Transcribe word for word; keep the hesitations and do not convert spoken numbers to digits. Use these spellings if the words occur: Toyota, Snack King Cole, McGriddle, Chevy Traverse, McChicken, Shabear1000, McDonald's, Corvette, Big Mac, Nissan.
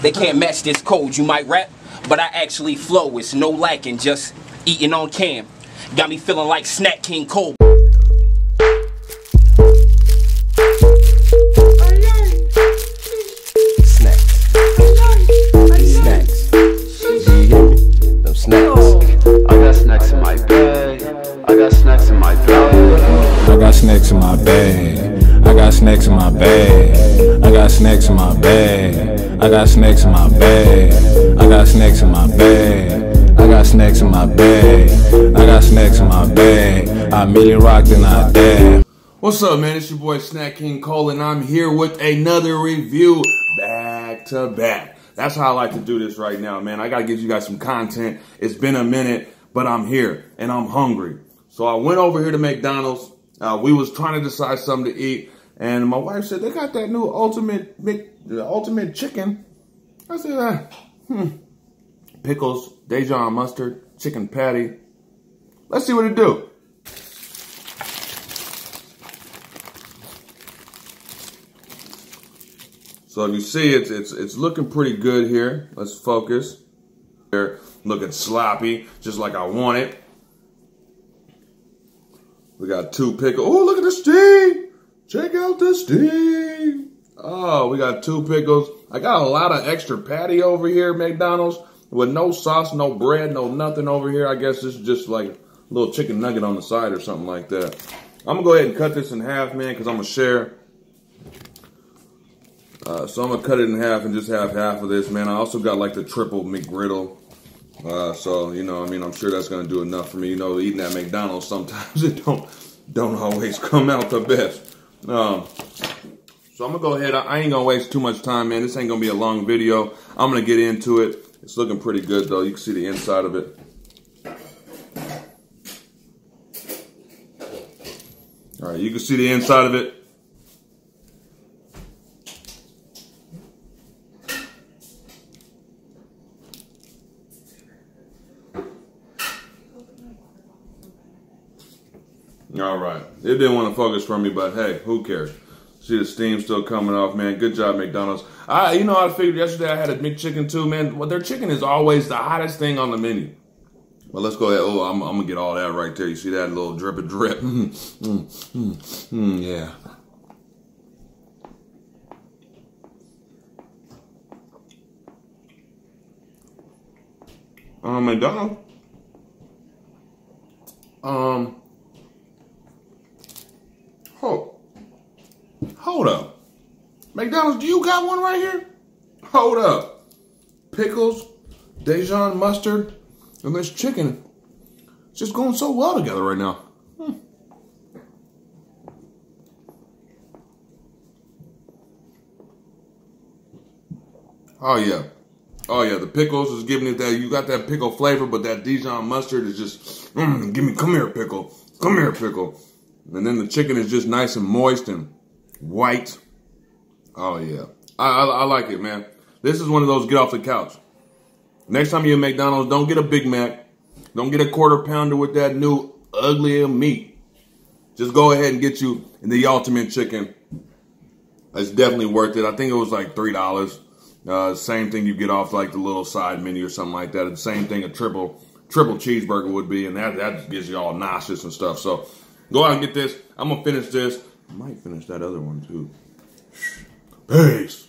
They can't match this code. You might rap, but I actually flow. It's no lacking, just eating on cam. Got me feeling like Snack King Cole. Snacks in my bag. I got snacks in my bag. I got snacks in my bag. I got snacks in my bag. I got snacks in my bag. I got snacks in my bag. I got snacks in my bag. I merely rocked and I dab. What's up, man? It's your boy Snack King Cole, and I'm here with another review back to back. That's how I like to do this right now, man. I gotta give you guys some content. It's been a minute, but I'm here and I'm hungry. So I went over here to McDonald's. Uh, we was trying to decide something to eat, and my wife said, they got that new ultimate, Mc, uh, ultimate chicken. I said, uh, hmm, pickles, Dijon mustard, chicken patty. Let's see what it do. So if you see, it's, it's, it's looking pretty good here. Let's focus. Here, looking sloppy, just like I want it. We got two pickles. Oh, look at the steam. Check out the steam. Oh, we got two pickles. I got a lot of extra patty over here at McDonald's with no sauce, no bread, no nothing over here. I guess this is just like a little chicken nugget on the side or something like that. I'm going to go ahead and cut this in half, man, because I'm going to share. Uh, so I'm going to cut it in half and just have half of this, man. I also got like the triple McGriddle. Uh, so, you know, I mean, I'm sure that's going to do enough for me. You know, eating at McDonald's, sometimes it don't don't always come out the best. Um, so I'm going to go ahead. I, I ain't going to waste too much time, man. This ain't going to be a long video. I'm going to get into it. It's looking pretty good, though. You can see the inside of it. All right, you can see the inside of it. All right. It didn't want to focus for me, but hey, who cares? See the steam still coming off, man. Good job, McDonald's. I, you know, I figured yesterday I had a McChicken too, man. Well, their chicken is always the hottest thing on the menu. Well, let's go ahead. Oh, I'm, I'm going to get all that right there. You see that little drip of drip. Mm, mm, mm, mm, yeah. Um, McDonald's. Um... Oh, hold up. McDonald's, do you got one right here? Hold up. Pickles, Dijon mustard, and this chicken. It's just going so well together right now. Hmm. Oh, yeah. Oh, yeah. The pickles is giving it that. You got that pickle flavor, but that Dijon mustard is just, mm, give me, come here, pickle. Come here, pickle. And then the chicken is just nice and moist and white. Oh, yeah. I, I, I like it, man. This is one of those get off the couch. Next time you're at McDonald's, don't get a Big Mac. Don't get a quarter pounder with that new ugly meat. Just go ahead and get you the ultimate chicken. It's definitely worth it. I think it was like three dollars. Uh, same thing you get off like the little side menu or something like that. The same thing a triple triple cheeseburger would be. And that, that gets you all nauseous and stuff. So... go out and get this. I'm going to finish this. I might finish that other one, too. Peace.